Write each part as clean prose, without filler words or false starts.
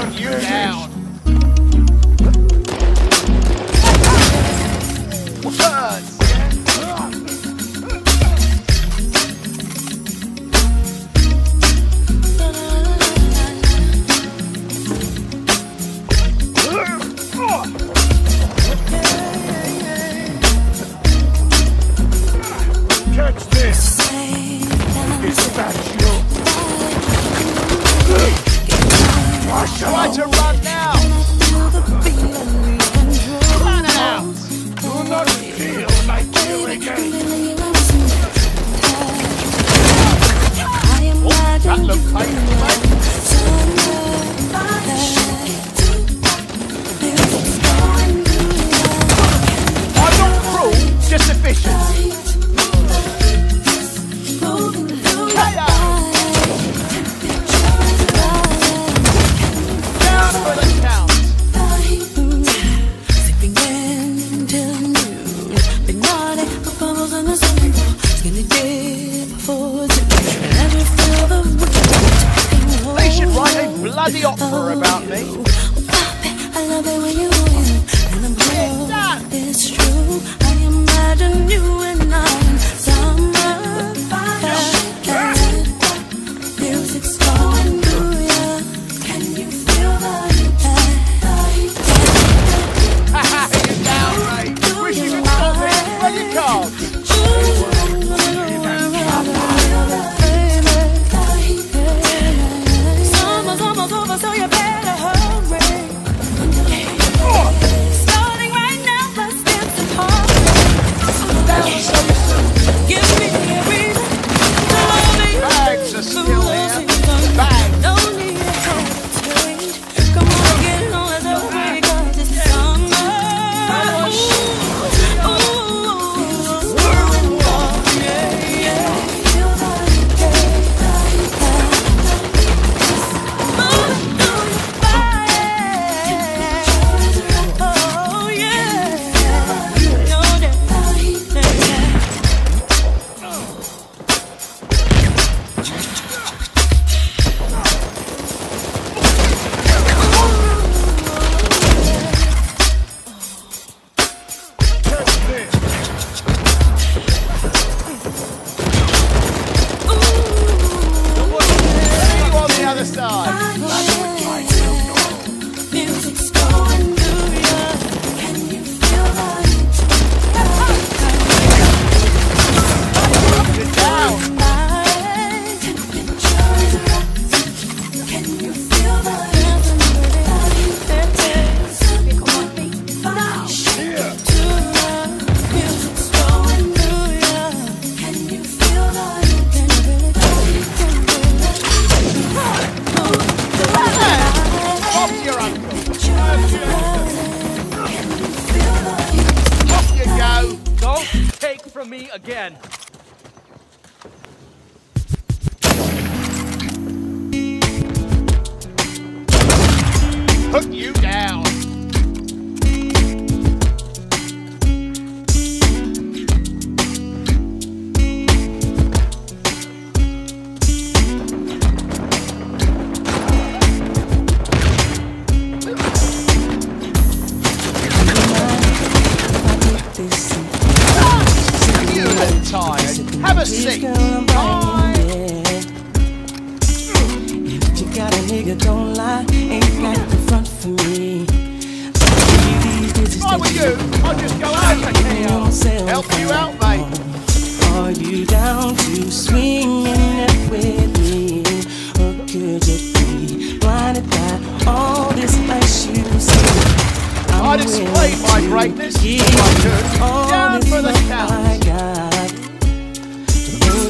Put you down. Catch this! It's about you! Watch her run now! Run out! Do not feel like you again! Oh, that looks like I don't rule just efficiency! Bloody opera about me. I love it when you and I'm cold. It's true. I imagine you and I'm summer fire. Music's going through ya. Can you feel the heat? Ha! It's down right. Wish you could call me. What do you call? From me again. Hook you down. Have a seat. Bye. If you got a nigga, don't lie. Ain't got the front for me. Why with you? I'll just go out here. Help you out, mate. Are you down to swinging it with me? Or could it be blinded by all this ice you see? I display my greatness. Down for the count.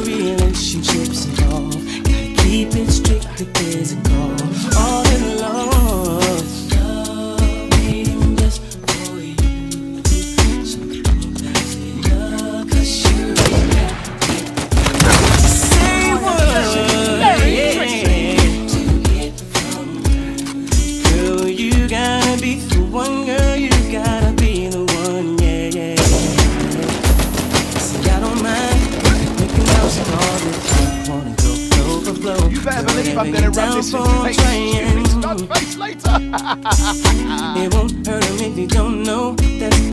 Relationships involved, gotta keep it strictly physical. All in love, love ain't just for you. So that's enough, 'cause you can't say what you get from her. Girl, you gotta be the one. Girl, you gotta be the one. Yeah, yeah, yeah. See, I don't mind. You better believe I'm gonna run this into your face later. It won't hurt them if they don't know. That's